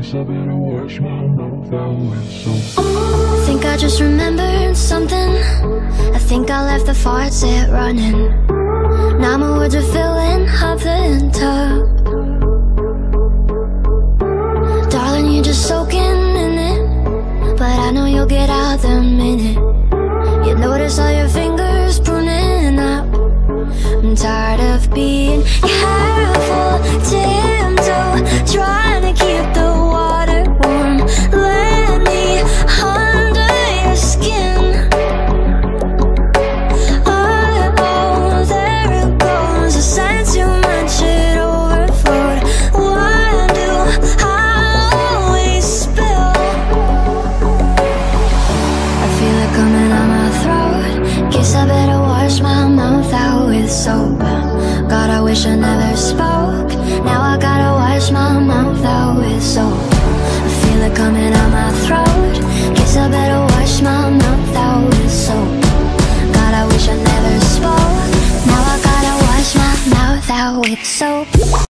Guess I better watch my mouth out with soap. I think I just remembered something. I think I left the faucet running. Now my words are filling up the tub. Darling, you're just soaking in it, but I know you'll get out the minute you notice all your fingers pruning up. I'm tired of being careful, damn toe, trying to keep the water warm. Let me under your skin. Oh, oh, there it goes. I sense you much it overflowed. Why do I always spill? I feel it coming out my throat. Guess I better wash my mouth out with soap. God, I wish I never spoke. Now I gotta wash my mouth out with soap. I feel it coming out my throat. Guess I better wash my mouth out with soap. God, I wish I never spoke. Now I gotta wash my mouth out with soap.